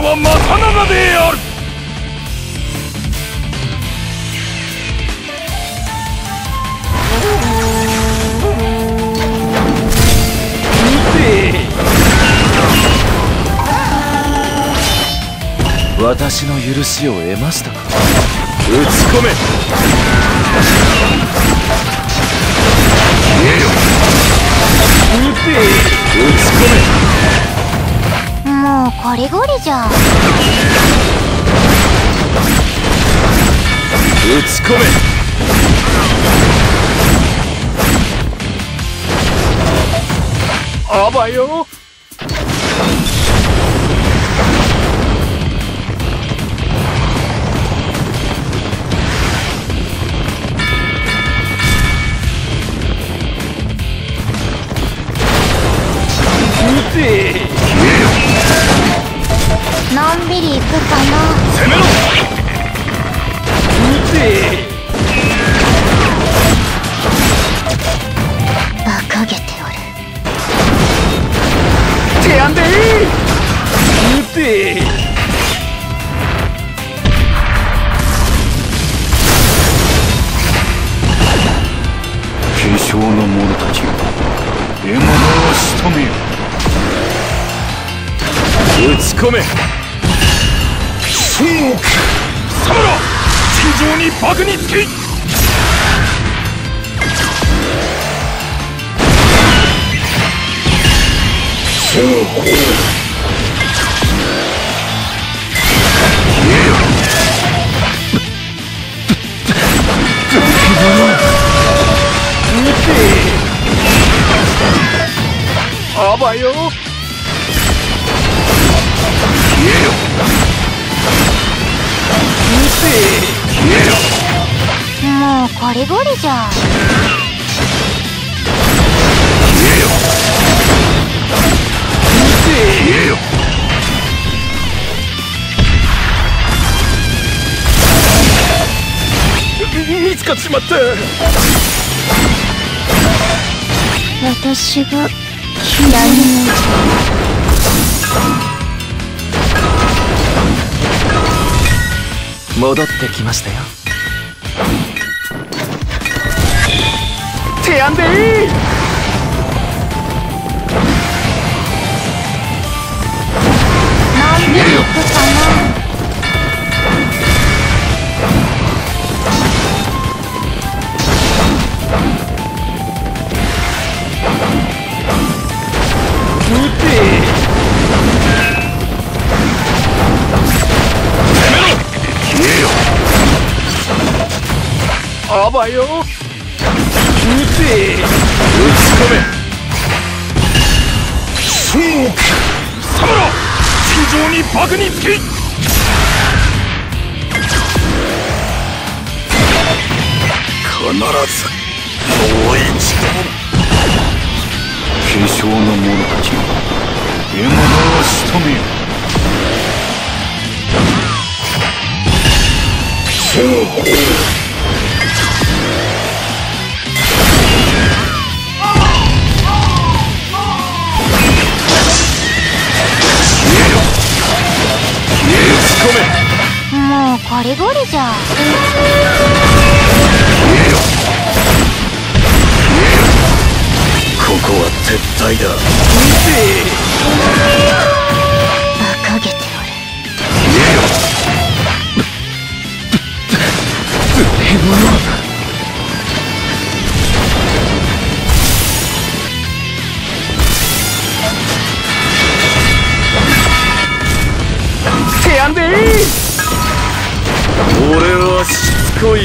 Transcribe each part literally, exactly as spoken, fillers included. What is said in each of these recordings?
がはまたならである。私の許しを得ましたか。打ち込め。消えよ。撃て。打ち込め。もうこれゴリじゃん。打ち込め。あばよ。消えよ。のんびり行くかな。攻めろ。馬鹿げておる。手あんでー。撃てー。希少な者たちよ、獲物を仕留めよ。打ち込め。孫悟空様ら、尋常にバグにつき。孫悟空消えよ。撃て。あばよ。消えよ。消えよ。もうこれゴリじゃん。消えよ。消えよ。見つかっちまった。私が嫌いな。戻ってきましたよ。手あんでー。なんで行くかな。撃てー。あばよ。撃て。打ち込め。そうか。様ら、尋常にバグにつき。必ずもう一度。希少な者たちが獲物を仕留めよ。そうか。もうこれゴリじゃん。消えよ。消えよ。ここは撤退だ。馬鹿げておる。消えよ。獲物。俺はしつこいぜ。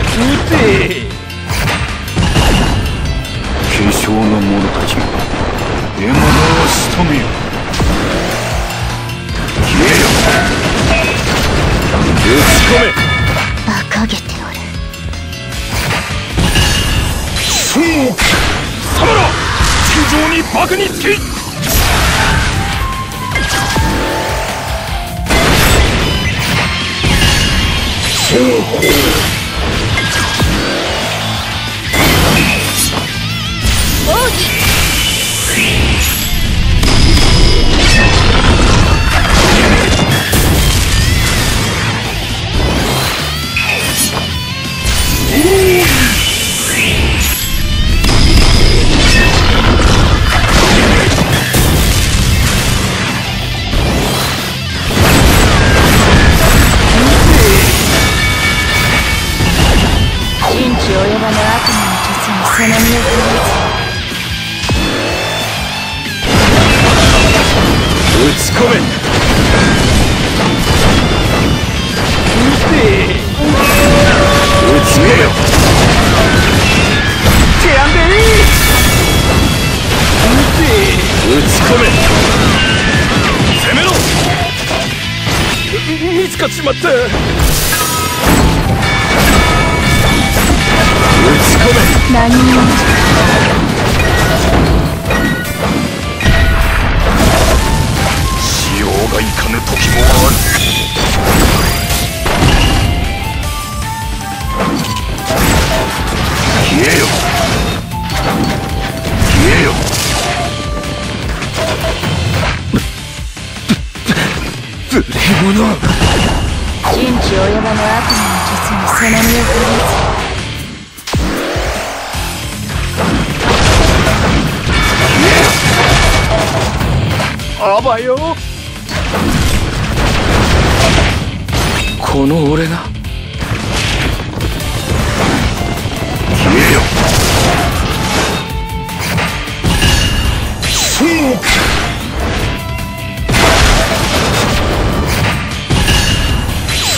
撃て。希少な者たちが獲物を仕留めよ。込め馬鹿げておる。孫悟空様ら地上にバカにつき。 この俺が消えよ。そ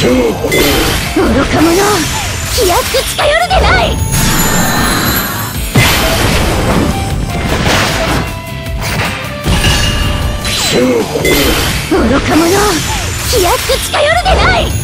う愚か者、気安く近寄るでない。そう愚か者、気安く近寄るでない。